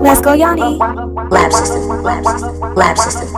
Letsgoyani. Lab system.